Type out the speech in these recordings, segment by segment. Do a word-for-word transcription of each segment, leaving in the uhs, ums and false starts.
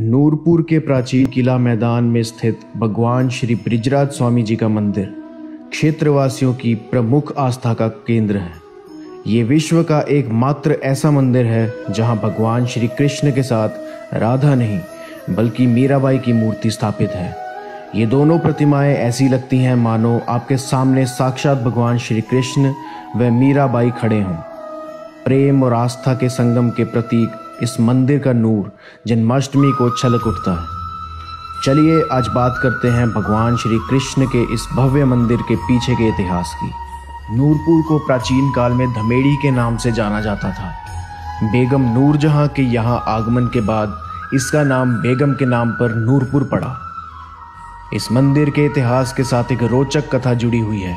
नूरपुर के प्राचीन किला मैदान में स्थित भगवान श्री ब्रिजराज स्वामी जी का मंदिर क्षेत्रवासियों की प्रमुख आस्था का केंद्र है। ये विश्व का एकमात्र ऐसा मंदिर है जहां भगवान श्री कृष्ण के साथ राधा नहीं बल्कि मीराबाई की मूर्ति स्थापित है। ये दोनों प्रतिमाएं ऐसी लगती हैं मानो आपके सामने साक्षात भगवान श्री कृष्ण व मीराबाई खड़े हों। प्रेम और आस्था के संगम के प्रतीक इस मंदिर का नूर जन्माष्टमी को छलक उठता है। चलिए आज बात करते हैं भगवान श्री कृष्ण के इस भव्य मंदिर के पीछे के इतिहास की। नूरपुर को प्राचीन काल में धमेड़ी के नाम से जाना जाता था। बेगम नूर जहां के यहां आगमन के बाद इसका नाम बेगम के नाम पर नूरपुर पड़ा। इस मंदिर के इतिहास के साथ एक रोचक कथा जुड़ी हुई है।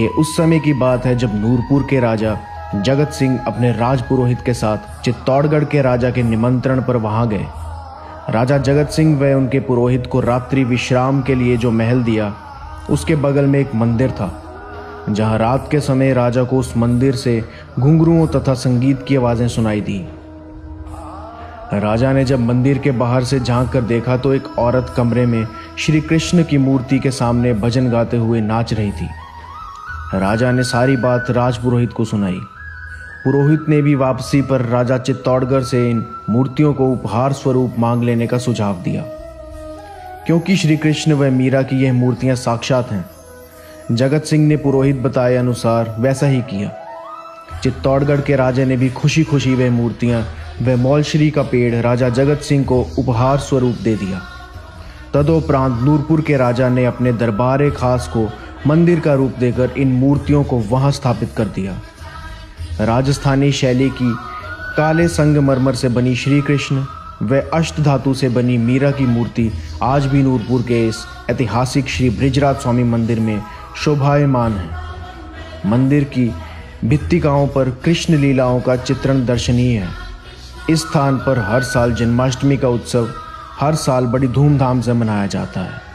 ये उस समय की बात है जब नूरपुर के राजा जगत सिंह अपने राजपुरोहित के साथ चित्तौड़गढ़ के राजा के निमंत्रण पर वहां गए। राजा जगत सिंह व उनके पुरोहित को रात्रि विश्राम के लिए जो महल दिया, उसके बगल में एक मंदिर था, जहां रात के समय राजा को उस मंदिर से घुंघरुओं तथा संगीत की आवाजें सुनाई दी। राजा ने जब मंदिर के बाहर से झांक कर देखा तो एक औरत कमरे में श्री कृष्ण की मूर्ति के सामने भजन गाते हुए नाच रही थी। राजा ने सारी बात राजपुरोहित को सुनाई। पुरोहित ने भी वापसी पर राजा चित्तौड़गढ़ से इन मूर्तियों को उपहार स्वरूप मांग लेने का सुझाव दिया, क्योंकि श्री कृष्ण व मीरा की यह मूर्तियां साक्षात हैं। जगत सिंह ने पुरोहित बताए अनुसार वैसा ही किया। चित्तौड़गढ़ के राजा ने भी खुशी खुशी वह मूर्तियां व मौलश्री का पेड़ राजा जगत सिंह को उपहार स्वरूप दे दिया। तदोपरांत नूरपुर के राजा ने अपने दरबार खास को मंदिर का रूप देकर इन मूर्तियों को वहां स्थापित कर दिया। राजस्थानी शैली की काले संगमरमर से बनी श्री कृष्ण व अष्ट धातु से बनी मीरा की मूर्ति आज भी नूरपुर के इस ऐतिहासिक श्री ब्रिजराज स्वामी मंदिर में शोभायमान है। मंदिर की भित्तिकाओं पर कृष्ण लीलाओं का चित्रण दर्शनीय है। इस स्थान पर हर साल जन्माष्टमी का उत्सव हर साल बड़ी धूमधाम से मनाया जाता है।